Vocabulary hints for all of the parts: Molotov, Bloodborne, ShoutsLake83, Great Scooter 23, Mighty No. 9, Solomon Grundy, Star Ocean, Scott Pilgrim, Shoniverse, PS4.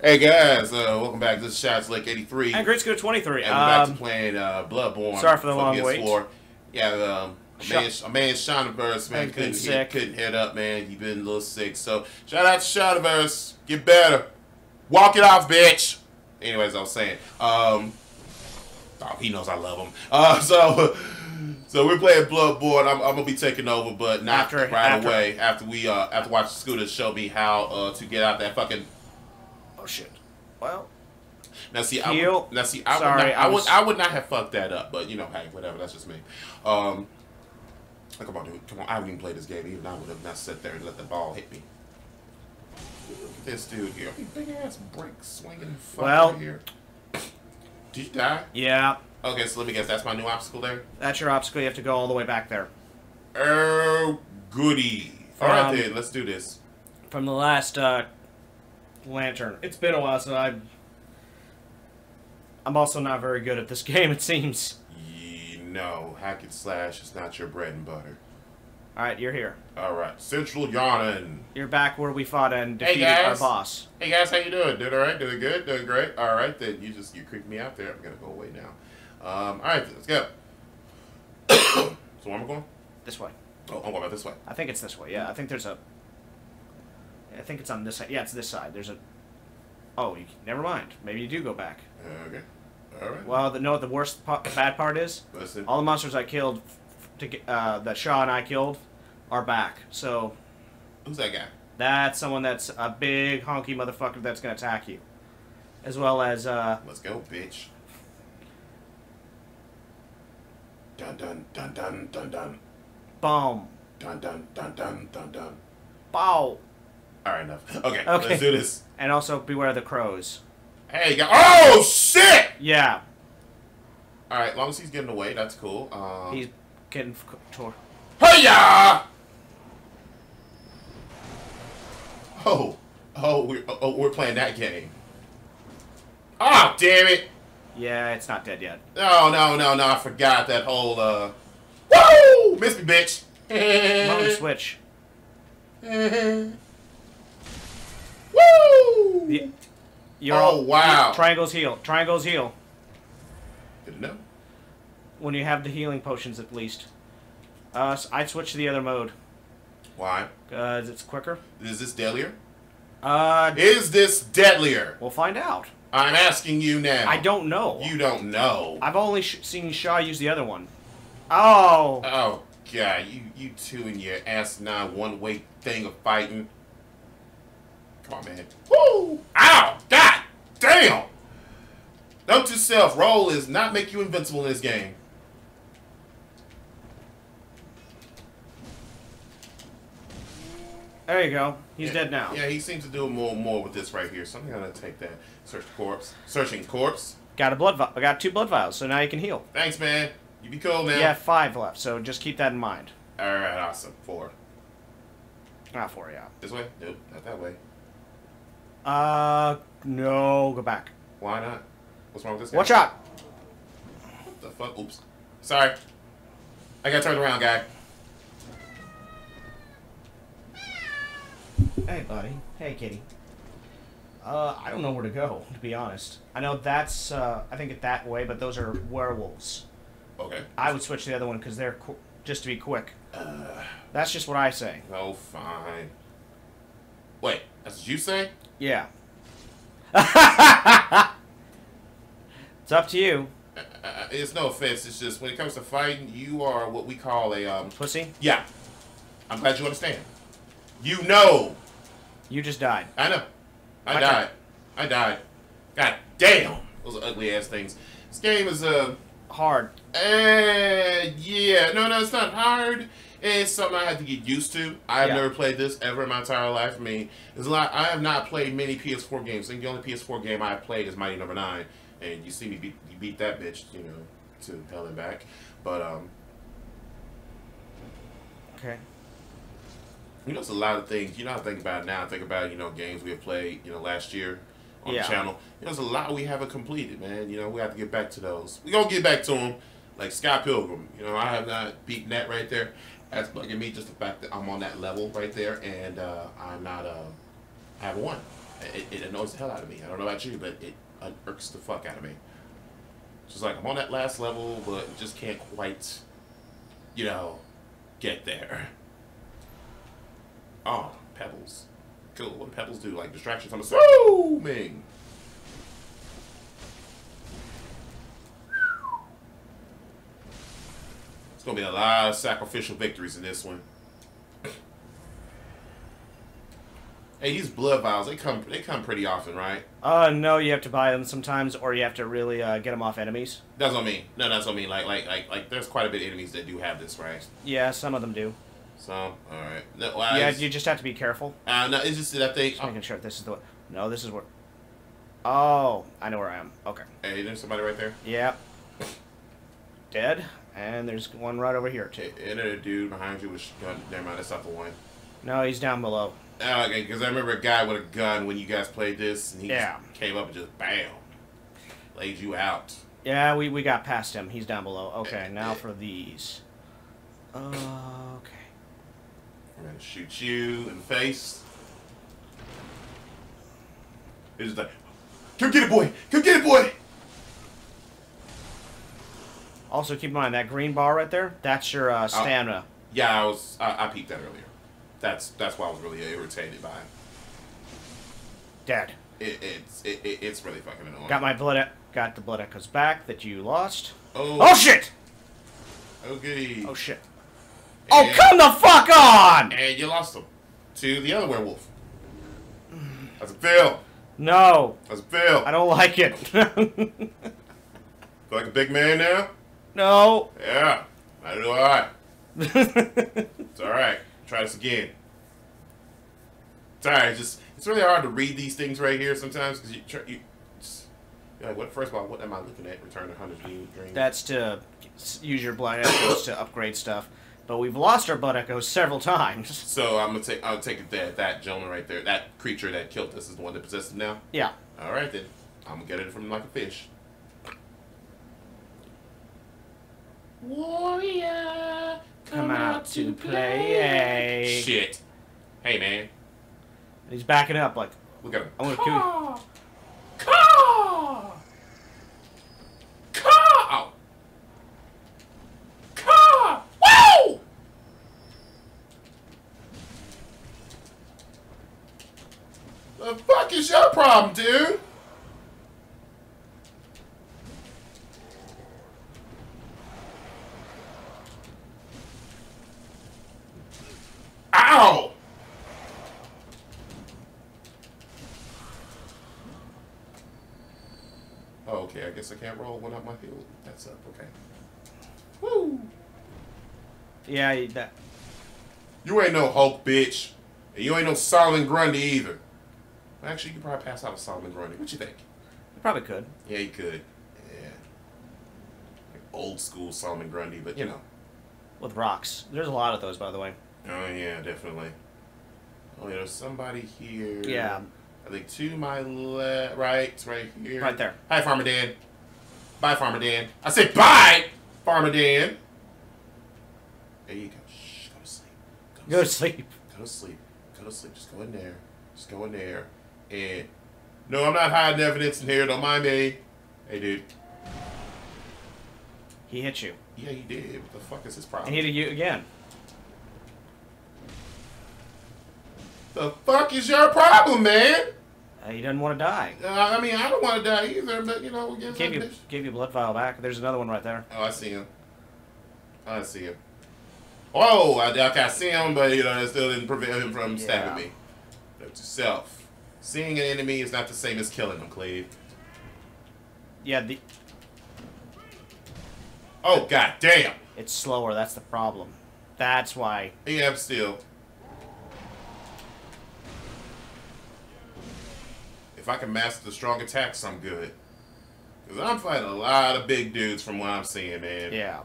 Hey guys, welcome back. This is ShoutsLake83 and Great Scooter 23, and we're back to playing Bloodborne. Sorry for the long wait. Yeah, man, Shoniverse, man, couldn't head up, man. You've been a little sick, so shout out to Shoniverse. Get better. Walk it off, bitch. Anyways, I was saying, oh, he knows I love him. So we're playing Bloodborne. I'm gonna be taking over, but not right away. After we after watch Scooter show me how to get out that fucking. Oh shit! Well, now see, I would not have fucked that up, but you know, hey, whatever. That's just me. Come on, dude. Come on. I haven't even played this game. Even I would have not sat there and let the ball hit me. Look at this dude here. Big ass brick swinging. Well, here. Did you die? Yeah. Okay, so let me guess. That's my new obstacle there. That's your obstacle. You have to go all the way back there. Oh, goody! All right, then. Let's do this. From the last. Lantern. It's been a while, so I'm also not very good at this game, it seems. You know, hack and slash is not your bread and butter. Alright, you're here. Alright, Central Yawning. You're back where we fought and defeated our boss. Hey guys, how you doing? Doing alright? Doing good? Doing great? Alright, then you creeped me out there. I'm gonna go away now. Alright, let's go. So where am I going? This way. Oh, I'm going this way. I think it's this way, yeah. I think there's a... I think it's on this side. Yeah, it's this side. There's a... Oh, you... never mind. Maybe you do go back. Okay. All right. Well, you know what the worst bad part is? Listen. All the monsters I killed, that Shaw and I killed, are back. So... Who's that guy? That's someone that's a big, honky motherfucker that's going to attack you. As well as, Let's go, bitch. Dun, dun, dun, dun, dun, dun. Boom. Dun, dun, dun, dun, dun, dun. Bow. Alright, enough. Okay, let's do this. And also, beware the crows. Hey, you got... Oh, shit! Yeah. Alright, as long as he's getting away, that's cool. He's getting... Hey-ya! Oh, we're playing that game. Oh, damn it! Yeah, it's not dead yet. No, I forgot that whole, Woo! Miss me, bitch! Mom, switch. Woo! Oh, wow. Triangles heal. Triangles heal. Good to know. When you have the healing potions, at least. I'd switch to the other mode. Why? Because it's quicker. Is this deadlier? Is this deadlier? We'll find out. I'm asking you now. I don't know. You don't know. I've only seen Shaw use the other one. Oh. Oh, God. You two and your asinine one-way thing of fighting. Come on, man. Woo! Ow! God damn! Note to self, roll is not make you invincible in this game. There you go. He's dead now. Yeah, he seems to do more with this right here. So I'm gonna take that. Search the corpse. Searching corpse. Got a blood vial. I got 2 blood vials, so now you can heal. Thanks, man. You be cool now. Yeah, 5 left, so just keep that in mind. Alright, awesome. 4. Not 4, yeah. This way? Nope, not that way. No, go back. Why not? What's wrong with this guy? Watch out! What the fuck? Oops. Sorry. I got turned around, guy. Hey, buddy. Hey, kitty. I don't know where to go, to be honest. I know that's, I think it that way, but those are werewolves. Okay. I would switch to the other one because they're, just to be quick. That's just what I say. Oh, fine. Wait, that's what you say? Yeah. It's up to you. It's no offense. It's just when it comes to fighting, you are what we call a pussy. Yeah. I'm glad you understand. You know. You just died. I know. I died. God damn. Those are ugly ass things. This game is hard. Yeah. No, it's not hard. It's something I have to get used to. I've never played this ever in my entire life. I mean, there's a lot. I have not played many PS4 games. I think the only PS4 game I have played is Mighty No. 9, and you see me beat that bitch, you know, to hell and back. But okay. You know, it's a lot of things. You know, I think about it now. I think about, you know, games we have played, you know, last year on the channel. You know, there's a lot we haven't completed, man. You know, we have to get back to those. We gonna get back to them. Like Scott Pilgrim, you know, I have not beaten that right there. That's bugging me, just the fact that I'm on that level right there, and I'm not, I haven't won. it annoys the hell out of me. I don't know about you, but it irks the fuck out of me. It's just like, I'm on that last level, but just can't quite, you know, get there. Oh, pebbles. Cool. What do pebbles do? Like, distractions on the side. Woo! Ming! It's gonna be a lot of sacrificial victories in this one. Hey, these blood vials, they come pretty often, right? No, you have to buy them sometimes, or you have to really get them off enemies. That's what I mean. No, that's what I mean. Like, there's quite a bit of enemies that do have this, right? Yeah, some of them do. So, all right. No, well, yeah, you just have to be careful. No, it's just that thing. Just making sure this is the. No, this is where. Oh, I know where I am. Okay. Hey, there's somebody right there. Yeah. Dead, and there's one right over here too. And a dude behind you was. Never mind, that's not the one. No, he's down below. Okay, because I remember a guy with a gun when you guys played this, and he just came up and just bam, laid you out. Yeah, we got past him. He's down below. Okay, now for these. Okay. I'm gonna shoot you in the face. It's like, come get it, boy! Come get it, boy! Also, keep in mind that green bar right there—that's your stamina. Yeah, I peeked that earlier. That's why I was really irritated by it. Dead. It's really fucking annoying. Got my blood. Got the blood echoes back that you lost. Oh. Oh shit. Okay. Oh shit. And, oh come the fuck on! And you lost them to the other werewolf. That's a fail. No. That's a fail. I don't like it. Feel like a big man now? No. Yeah. I do alright. It's alright. Try this again. Sorry, it's really hard to read these things right here sometimes because you're like, what? First of all, what am I looking at? Return to 100 Dreams. That's to use your blood echoes to upgrade stuff, but we've lost our blood echoes several times. So I'm gonna take it that gentleman right there, that creature that killed us is the one that possessed him now. Yeah. All right then, I'm gonna get it from him like a fish. Warrior. Come out to play. Shit. Hey, man. He's backing up like... Look at him. I want to kill you. Caw! Caw! Caw! Woo! The fuck is your problem, dude? Ow! Oh, okay, I guess I can't roll one up my field. That's up, okay. Woo! Yeah, that... You ain't no Hulk, bitch. And you ain't no Solomon Grundy, either. Actually, you could probably pass out a Solomon Grundy. What you think? You probably could. Yeah, you could. Yeah. Like old school Solomon Grundy, but, you know. With rocks. There's a lot of those, by the way. Oh, yeah, definitely. Oh, yeah, there's somebody here. Yeah. I think to my left, right here. Right there. Hi, Farmer Dan. Bye, Farmer Dan. I said bye, Farmer Dan. There you go. Shh, go to sleep. Go to sleep. Go to sleep. Go to sleep. Just go in there. Just go in there. And, no, I'm not hiding evidence in here. Don't mind me. Hey, dude. He hit you. Yeah, he did. What the fuck is his problem? He hit you again. The fuck is your problem, man? He doesn't want to die. I mean, I don't want to die either, but you know, we'll give you blood vial back. There's another one right there. Oh, I see him. I see him. Oh, I see him, but you know, it still didn't prevent him from stabbing me. Note to self: seeing an enemy is not the same as killing them, Cleve. Yeah. Oh god damn! It's slower. That's the problem. That's why. Yeah, I'm still. If I can master the strong attacks, I'm good. Because I'm fighting a lot of big dudes from what I'm seeing, man. Yeah.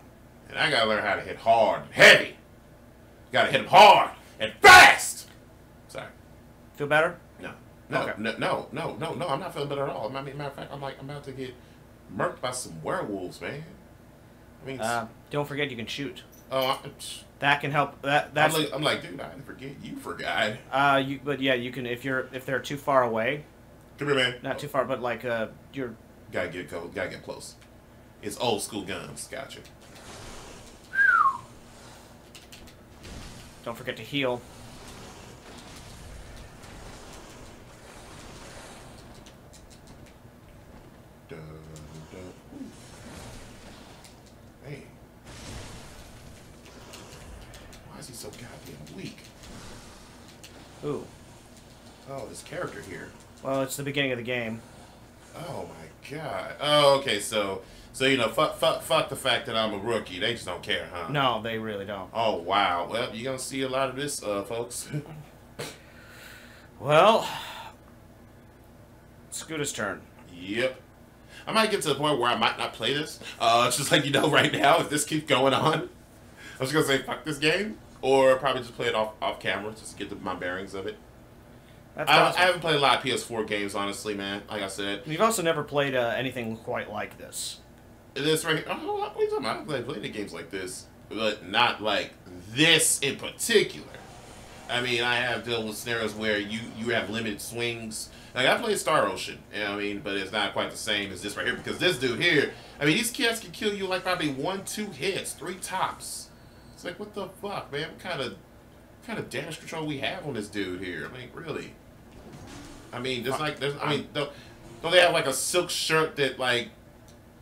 And I gotta learn how to hit hard and heavy. Gotta hit them hard and fast! Sorry. Feel better? No. No, okay. No, I'm not feeling better at all. I mean, matter of fact, I'm like, I'm about to get murked by some werewolves, man. I mean, don't forget you can shoot. Oh, That can help. That's. I'm like, dude, I didn't forget. You forgot. But yeah, you can if they're too far away. Come here, man. Not too far, but like you're. Gotta get cold. Gotta get close. It's old school guns. Gotcha. Don't forget to heal. Hey. Why is he so goddamn weak? Ooh. Oh, this character here. Well, it's the beginning of the game. Oh my god. Oh, okay, so you know, fuck the fact that I'm a rookie. They just don't care, huh? No, they really don't. Oh wow. Well, you're gonna see a lot of this, folks. Well, Scooter's turn. Yep. I might get to the point where I might not play this. Just like you know, right now, if this keeps going on, I'm just gonna say fuck this game, or probably just play it off camera just to get my bearings of it. I haven't played a lot of PS4 games, honestly, man. Like I said, you've also never played anything quite like this. This right here. Oh, what are you talking about? I've played games like this, but not like this in particular. I mean, I have dealt with scenarios where you have limited swings. Like, I played Star Ocean, you know what I mean? But it's not quite the same as this right here, because this dude here, I mean, these cats can kill you like probably 1-2 hits, 3 tops. It's like, what the fuck, man? What kind of damage control we have on this dude here? I mean, really? I mean, there's like, don't they have like a silk shirt that, like,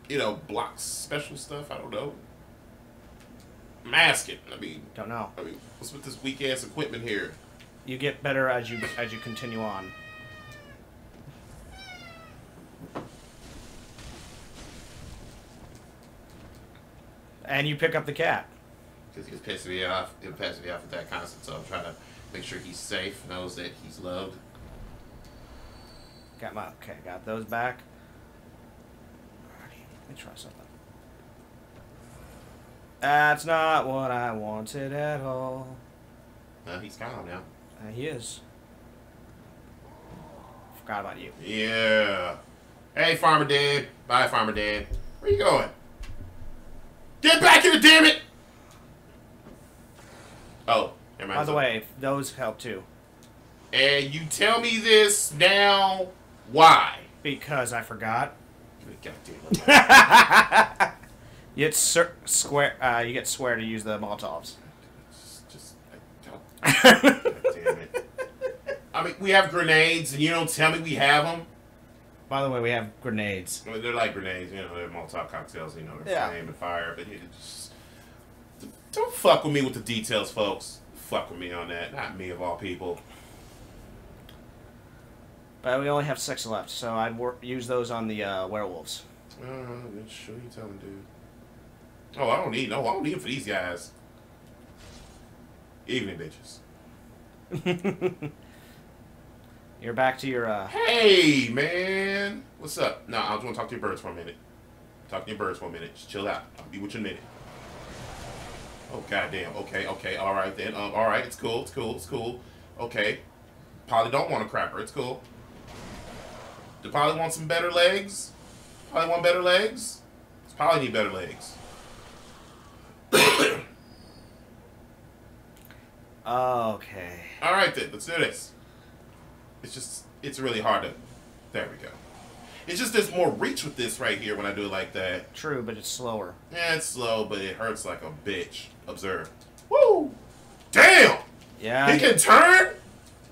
you know, blocks special stuff? I don't know. Mask it. I mean, don't know. I mean, what's with this weak ass equipment here? You get better as you continue on. And you pick up the cat. Because he was pissing me off. He was pissing me off with that concept, so I'm trying to make sure he's safe, knows that he's loved. Got those back. Alright, let me try something. That's not what I wanted at all. No, he's gone now. He is. Forgot about you. Yeah. Hey, Farmer Dan. Bye, Farmer Dan. Where you going? Get back here, damn it! Oh, never mind. By the way, those help too. And you tell me this now, why? Because I forgot. Goddamn. You get square. You get swear to use the Molotovs. Just I don't. God damn it. I mean, we have grenades, and you don't tell me we have them. By the way, we have grenades. I mean, they're like grenades, you know, they're Molotov cocktails, you know, they're flame and fire, but just, don't fuck with me with the details, folks. Fuck with me on that. Not me of all people. But we only have 6 left, so I'd use those on the werewolves. Sure you tell them, dude. Oh, I don't need them for these guys. Evening, bitches. You're back to your, Hey, man! What's up? Nah, I just want to talk to your birds for a minute. Talk to your birds for a minute. Just chill out. I'll be with you in a minute. Oh, goddamn. Okay. Alright, then. Alright. It's cool. Okay. Probably don't want a crapper. It's cool. Do probably want some better legs? Probably want better legs? Probably need better legs. Okay. Alright, then. Let's do this. It's just, it's really hard to, there we go. It's just there's more reach with this right here when I do it like that. True, but it's slower. Yeah, it's slow, but it hurts like a bitch. Observe. Woo! Damn! Yeah. He can turn?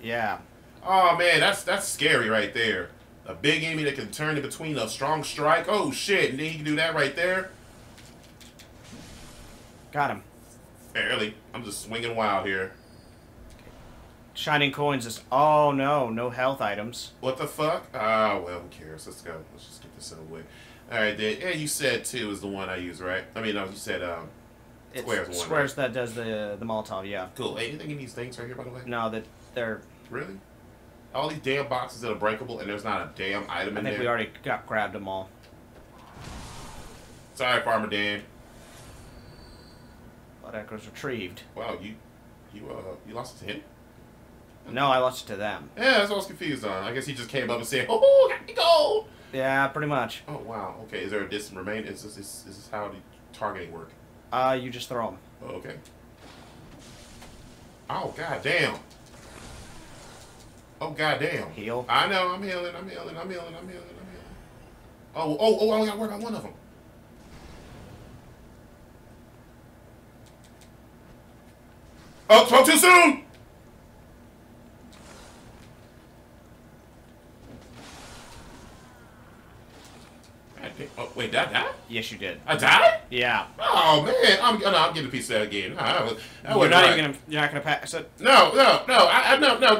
Yeah. Oh, man, that's scary right there. A big enemy that can turn in between a strong strike. Oh, shit. And then he can do that right there. Got him. Barely. I'm just swinging wild here. Shining coins is... Oh, no health items. What the fuck? Ah, well, who cares? Let's go. Let's just get this out of the way. All right, then. And yeah, you said 2 is the one I use, right? I mean, no, you said squares one. Squares right? That does the Molotov, yeah. Cool. Hey, you thinking these things right here, by the way? No, they're... Really? All these damn boxes that are breakable, and there's not a damn item in there? I think we already grabbed them all. Sorry, Farmer Dan. Blood echoes retrieved. Wow, you lost it to him? No, I lost it to them. Yeah, that's what I was confused on. I guess he just came up and said, "Oh, got the gold." Yeah, pretty much. Oh wow. Okay, is there a distance remain? Is this how the targeting work? You just throw them. Oh, okay. Oh, goddamn. Oh, goddamn. Heal. I know. I'm healing. Oh, I only got to worry about one of them. Oh, spoke too soon! Oh, wait, did I die? Yes, you did. I died? Yeah. Oh, man. I'm getting a piece of that again. You're not going to pass it? No.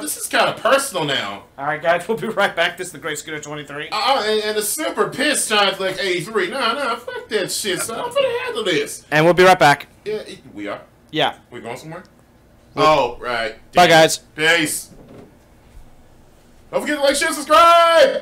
This is kind of personal now. All right, guys. We'll be right back. This is the Great Scooter 23. Oh, and the super piss shines like 83. No. Fuck that shit, son. I'm going to handle this. And we'll be right back. Yeah, we are? Yeah. We going somewhere? We're... Oh, right. Damn. Bye, guys. Peace. Don't forget to like, share, subscribe!